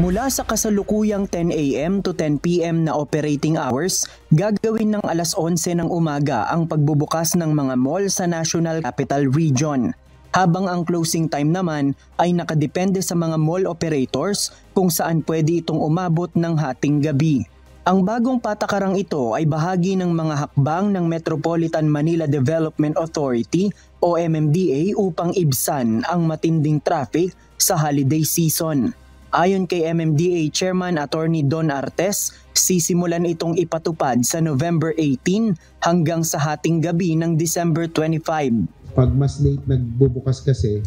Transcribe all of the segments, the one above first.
Mula sa kasalukuyang 10 a.m. to 10 p.m. na operating hours, gagawin ng alas 11 ng umaga ang pagbubukas ng mga mall sa National Capital Region, habang ang closing time naman ay nakadepende sa mga mall operators kung saan pwede itong umabot ng hating gabi. Ang bagong patakarang ito ay bahagi ng mga hakbang ng Metropolitan Manila Development Authority o MMDA upang ibsan ang matinding traffic sa holiday season. Ayon kay MMDA Chairman Attorney Don Artes, sisimulan itong ipatupad sa November 18 hanggang sa hating gabi ng December 25. Pag mas late nagbubukas kasi,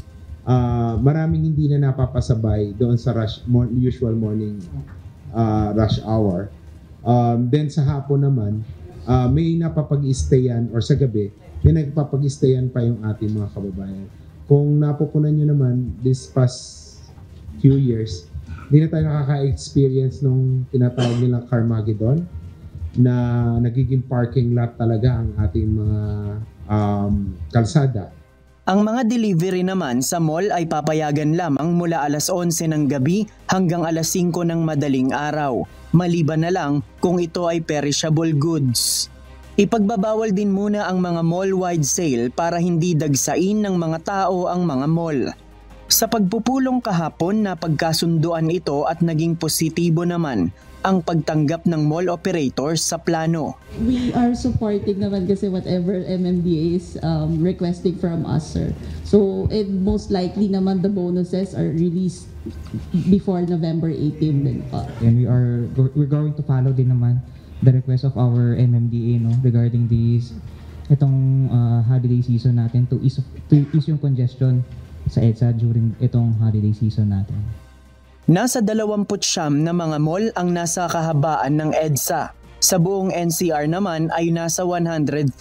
maraming hindi na napapasabay doon sa usual morning rush hour. Then sa hapon naman, may napapag-istayan or sa gabi, may nagpapag-istayan pa yung ating mga kababayan. Kung napukunan nyo naman this past few years, hindi na tayo nakaka-experience nung tinatawag nilang Carmageddon na nagiging parking lot talaga ang ating mga kalsada. Ang mga delivery naman sa mall ay papayagan lamang mula alas 11 ng gabi hanggang alas 5 ng madaling araw, maliban na lang kung ito ay perishable goods. Ipagbabawal din muna ang mga mall-wide sale para hindi dagsain ng mga tao ang mga mall. Sa pagpupulong kahapon na pagkasunduan ito at naging positibo naman ang pagtanggap ng mall operators sa plano. We are supporting naman kasi whatever MMDA is requesting from us, sir. So it most likely naman the bonuses are released before November 18 din pa. And we're going to follow din naman the request of our MMDA regarding itong holiday season natin to ease yung congestion sa EDSA during itong holiday season natin. Nasa 29 na mga mall ang nasa kahabaan ng EDSA. Sa buong NCR naman ay nasa 130.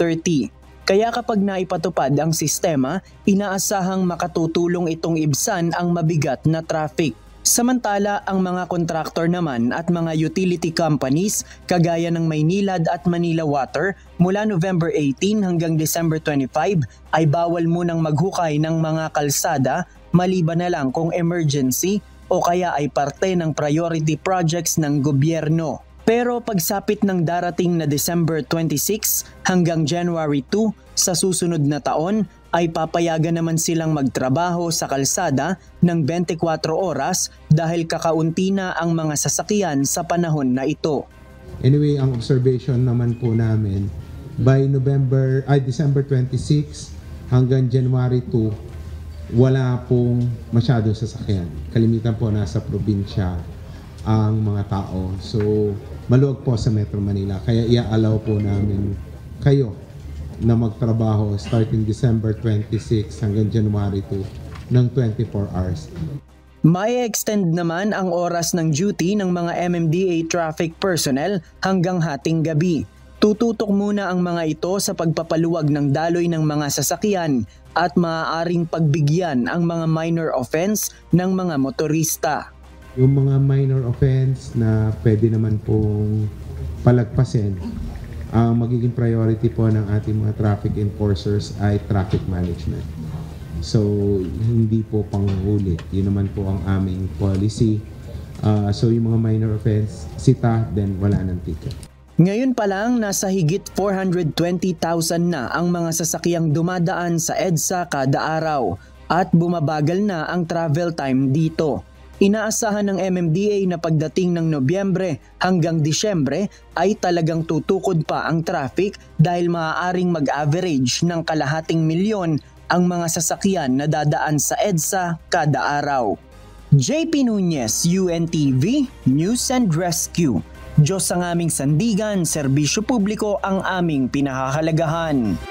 Kaya kapag naipatupad ang sistema, inaasahang makatutulong itong ibsan ang mabigat na traffic. Samantala, ang mga kontraktor naman at mga utility companies kagaya ng Maynilad at Manila Water mula November 18 hanggang December 25 ay bawal munang maghukay ng mga kalsada maliban na lang kung emergency o kaya ay parte ng priority projects ng gobyerno. Pero pagsapit ng darating na December 26 hanggang January 2 sa susunod na taon, ay papayagan naman silang magtrabaho sa kalsada ng 24 oras dahil kakaunti na ang mga sasakyan sa panahon na ito. Anyway, ang observation naman po namin, by December 26 hanggang January 2, wala pong masyadong sasakyan. Kalimitan po nasa probinsya ang mga tao. So, maluwag po sa Metro Manila. Kaya i-allow po namin kayo na magtrabaho starting December 26 hanggang January 2 ng 24 hours. Mai-extend naman ang oras ng duty ng mga MMDA traffic personnel hanggang hating gabi. Tututok muna ang mga ito sa pagpapaluwag ng daloy ng mga sasakyan at maaaring pagbigyan ang mga minor offense ng mga motorista. Yung mga minor offense na pwede naman pong palagpasin, ang magiging priority po ng ating mga traffic enforcers ay traffic management. So, hindi po panghuli. Yun naman po ang aming policy. So, yung mga minor offense, sita, then wala ng ticket. Ngayon pa lang, nasa higit 420,000 na ang mga sasakyang dumadaan sa EDSA kada araw at bumabagal na ang travel time dito. Inaasahan ng MMDA na pagdating ng Nobyembre hanggang Disyembre ay talagang tutukod pa ang traffic dahil maaaring mag-average ng kalahating milyon ang mga sasakyan na dadaan sa EDSA kada araw. JP Nunez, UNTV, News and Rescue. Diyos ang aming sandigan, serbisyo publiko ang aming pinahahalagahan.